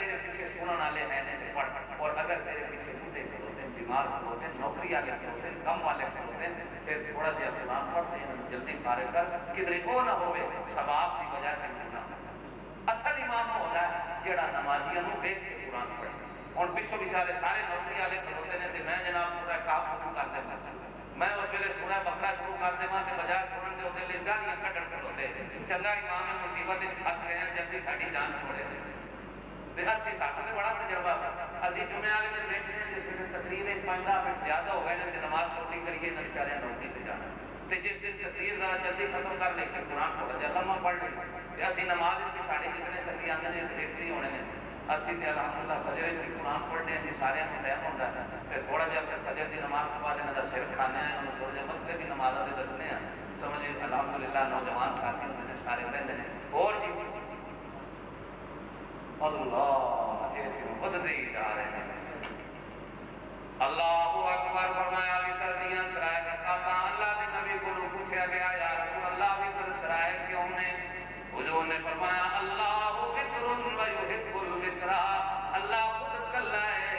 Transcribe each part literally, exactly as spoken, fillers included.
मेरे पीछे सुनने वाले हैं और अगर मेरे पीछे मुद्दे से होते हैं, बीमार से होते हैं, नौकरी वाले से होते हैं, कम वाले से होते हैं, फिर थोड़ा सा इंतजाम करते हैं, जल्दी कार्य कर किधरे को ना होवे सवाब की वजह से करना। असल ईमान वो होता है जेड़ा नमाजियों को देख के कुरान पढ़े। और पिछले बेचारे सारे नौकरी वाले से होते हैं, मैं जनाब सूरह काफ शुरू कर देता, मैं उस वेले सूरह बकरा शुरू कर देवां ते बजाय सुनन दे उहदे लिए गालियां कढण होते। चंगा इमाम मुसीबत में फंस गए हैं, जल्दी साडी जान छोड़े। असी साथ में बड़ा तजर्बा अभी जुम्मे वाले दिन बैठे हैं, जिस दिन तकरीर एक पाँच दस मिनट ज्यादा हो गए ना कि नमाज छोटी करिए ना बेचारे नौकरी से जाना, तो जिस दिन तकरीर जरा जल्दी खत्म कर ले फिर कुरान थोड़ा ज्यादा मैं पढ़ लें। असी नमाज भी साढ़े जितने सकी आते हैं फिर नहीं होने में असी तो अलहमदुल्ला फजर भी कुरान पढ़ने जी सारे टाइम होता है, फिर थोड़ा जहा फिर फजर की नमाज के बाद इन्होंने सिर खाने हैं, थोड़े जहा मसले की नमाजा से दसने हैं, समझिए अलहमदुल्ला नौजवान साथी होते हैं सारे रहते हैं। और भी अल्लाह जैसे बदले जा रहे हैं। अल्लाहू अकबर फरमाया भी कर दिया सराय रखा था। अल्लाह के नबी को पूछा गया या रसूल अल्लाह भी कर सराय क्यों ने? हुजूर ने फरमाया अल्लाहु बिकरुन व युहिब्बुल बिकरा, अल्लाह खुद कल्ला है,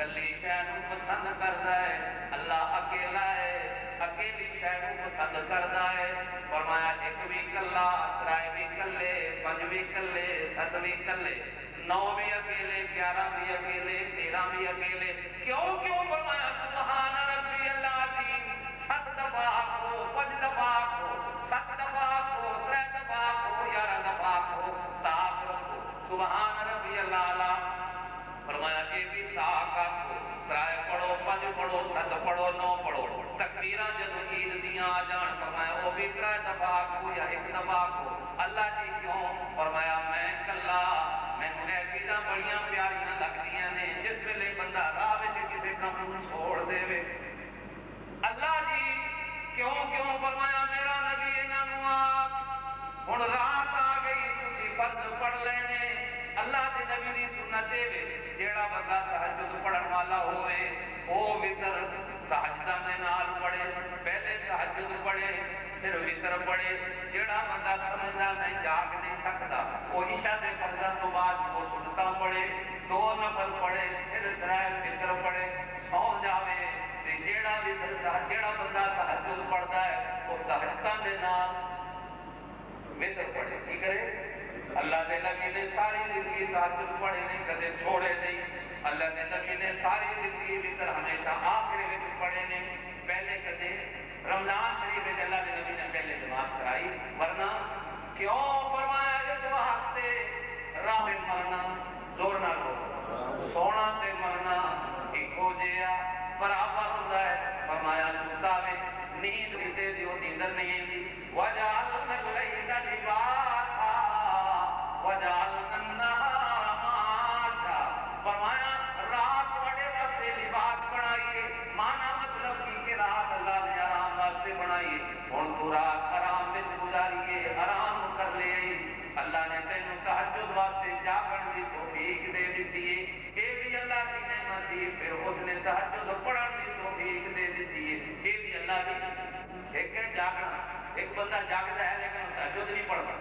कल्ली शै को पसंद करता है, अल्लाह अकेला है, अकेली शै को पसंद करता है। फरमाया एक भी कल्ला, सराय भी कल्ले, पंज भी कल्ले, सत भी अकेले, नौ भी अकेले, ग्यारह भी अकेले, तेरह भी अकेले, क्यों क्यों? फरमाया सुभान रब्बियल अज़ीम, सत दफा को, पांच दफा को, सत दफा को, तीन दफा को, ग्यारह दफा को, ताक को, सुभान रब्बियल आला। फरमाया ये भी ताक को त्राय पढ़ो, पांच पढ़ो, सत पढ़ो, नौ पढ़ो। तकबीरा जब ईद दिया आ जान फरमाया वो भी तीन दफा को या एक दफा को। अल्लाह जी क्यों? फरमाया मैं कल्ला, मैं चीज़ा बड़िया प्यारियां लगदियां ने जिस वेले बंदा राह किसी काम को छोड़ देवे। अल्लाह जी क्यों क्यों? फरमाया मेरा नबी इन्हों हुण रात आ गई, तुसी फर्ज पढ़ लेने। अल्लाह के नबी की सुन्नत देवे जेड़ा बंदा तहज्जुद पढ़न वाला होवे ओ वितर तहज्जुदां दे नाल पढ़े, पहले तहज्जुद पढ़े फिर वितर पढ़े। जेड़ा बंदा समझदा मैं जाग नहीं सकता वो इशा दे फर्ज़ां तो बाद वो सुन्नतां पढ़े, दो नफल पढ़े फिर तराय वितर पढ़े, सौ जावे। ते जेड़ा वितर जेड़ा बंदा तहज्जुद पढ़दा है वो तहज्जुदां दे नाल वितर पढ़े। की करे? अल्लाह के नबी ने सारी जिंदगी तहज्जुद पढ़े नहीं, कदे छोड़े नहीं। अल्लाह के नबी ने सारी जिंदगी वितर हमेशा आखिरी में पढ़े नहीं, पहले कदे रमजान शरीफ में अल्लाह के नबी ने पहले नमाज कराई, वरना क्यों? फरमाया इस वास्ते राह मरना जोर ना लो, सोना ते मरना इको जिया बराबर होता है। फरमाया सुता में नींद रीते दियो नींद नहीं आती। वजाल नलैदा लिबासा फरमाया रात बड़े वास्ते लिबास बनाइए, माना मतलब की रात अल्लाह ने आराम वास्ते बनाई। हुण तू रात आराम में गुजारिए, आराम कर ले। अल्लाह ने तैनू तहज्जुद वास्ते जागण की तौफीक दे दी है, ये भी अल्लाह की नेमत है। फिर उसने तहज्जुद पढ़न की तौफीक दे दी है, ये भी अल्लाह की। एक है जागना, एक बंदा जागता है लेकिन तहज्जुद नहीं पढ़ता,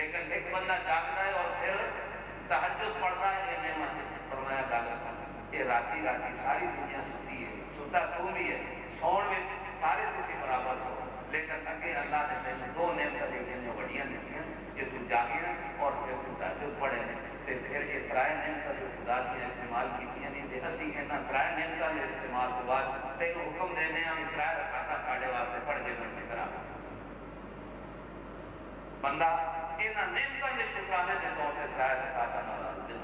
लेकिन एक बंदा जागता है और फिर तहज्जुद पढ़ता है, ये नेमत है। फरमाया गालिब ये राती राती सारी दुनिया सुती है, सुता तू भी है, सौन में सारे तुसी बराबर सो, लेकिन अगे अल्लाह ने तेन दो नेमत दी जो बड़िया नेमतियां ये तू जागे और फिर तू तहज्जुद पढ़े ते फिर ये त्राय नेमत जो खुदा ने इस्तेमाल कीतियां ने ते असी इन्हां त्राय नेमतां दे इस्तेमाल तो बाद तेन हुक्म देने हम त्राय रकाता साढ़े वास्ते पढ़ के बनने करा। बंदा इना नेमतां दे शुक्राने दे तौर ते त्राय रकाता नाल दिल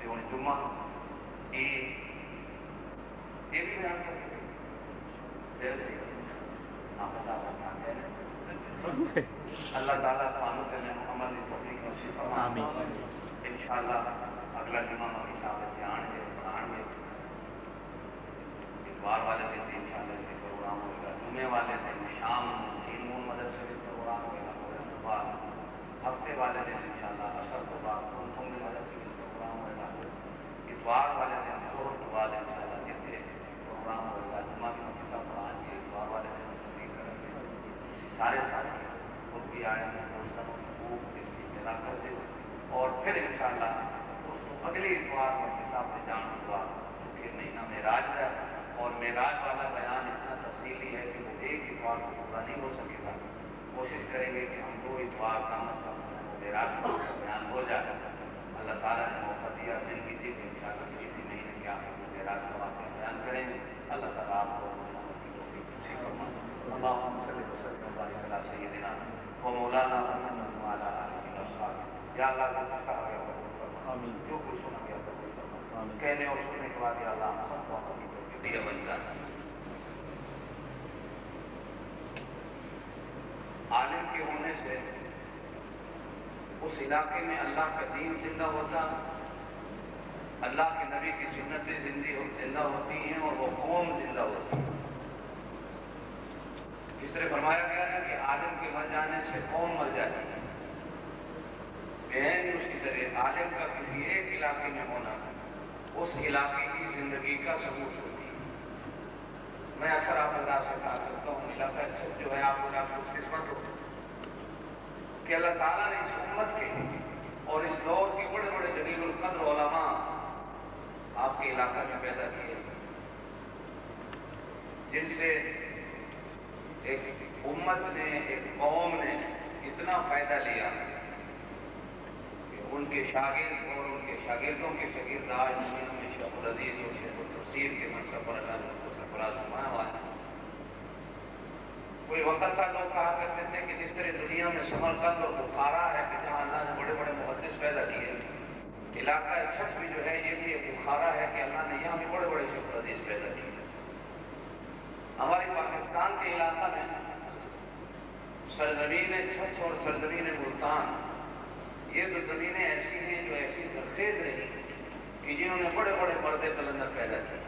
ते हुण जुम्मा ए ए भी बयान कर दे से आप अदा करते हैं। अल्लाह ताला तानु ते ने अमल दी तौफीक नसीब फरमाए, आमीन। इंशाअल्लाह अगला जुम्मा में इंशाअल्लाह ध्यान दे कुरान में इतवार वाले दिन इंशाअल्लाह ये प्रोग्राम होगा, जुम्मे वाले दिन शाम मदरसे में प्रोग्राम होगा, और उसके बाद हफ्ते वाले दिन इंशाल्लाह असर के बाद कुंभ मदरसे में प्रोग्राम होगा, इतवार वाले दिन जोर के बाद इंशाल्लाह जितने प्रोग्राम होगा, जुम्मे के दिन सब आज के इतवार वाले दिन तकरीर करेंगे। सारे सारे खुद भी आए हैं दोस्तों को इसकी मेला करते और फिर इंशाअल्लाह उसको अगली इतवार मस्जिद साहब में जाना होगा, क्योंकि महीना मेराज है और मेराज वाला बयान इतना तफसीली है कि वो एक इतवार को पूरा नहीं हो सकेगा। कोशिश करेंगे कि हम दो इतवार का मसला मेराज का बयान हो जाए। अल्लाह ताला ने मौका दिया जिंदगी जी को इंशाअल्लाह इसी महीने के आखिर में मेराज का वाक़या बयान करेंगे। अल्लाह ताला आपको अल्लाहुम्मा सल्लि व सल्लिम व बारिक अला सय्यिदिना व मौलाना मुहम्मद व अला आलिहि व असहाबिहि। या अल्लाह ताला ताला आमीन। जो कुछ सुना गया तो आमीन कहने और सुनने के बाद अल्लाह हम सबको अपनी तौफीक बंदा आलिम के होने से उस इलाके में अल्लाह का दीन जिंदा होता, अल्लाह के नबी की सुन्नतें जिंदा होती हैं और वो कौम जिंदा होती है। इस तरह फरमाया गया है कि आलिम के मर जाने से कौम मर जाती है। बेहद उसी तरह आलिम का किसी एक इलाके में होना उस इलाके की जिंदगी का सबूत होती है। मैं अक्सर आप अंदाज से कहा करता हूँ इलाका जो है आप लोग आपको किस्मत हो कि अल्लाह ताला ने इस उम्मत के और इस दौर के बड़े बड़े जलील कद्र उलमा आपके इलाका में पैदा किए, जिनसे एक उम्मत ने एक कौम ने इतना फायदा लिया कि उनके शागिर्द और उनके शागिर्दों के शागिर्दान में शेखुल हदीस और शेखुल तफसीर के मनसब पर अल्लाह सरफराज फरमाया। कोई वक्त था लोग कहा करते थे कि जिस तरह दुनिया में समरकंद और बुखारा है कि जहाँ अल्लाह ने बड़े बड़े मुहद्दिस पैदा किए, इलाका छठ भी जो है ये भी एक बुखारा है कि अल्लाह ने यहाँ भी बड़े बड़े शेखुल हदीस पैदा किए। हमारे पाकिस्तान के इलाका में सरजमीन छछ और सरजमीन मुल्तान ये तो ज़मीनें ऐसी हैं जो ऐसी जरखेज रही कि जिन्होंने बड़े बड़े मर्दे कलंदर पैदा किए।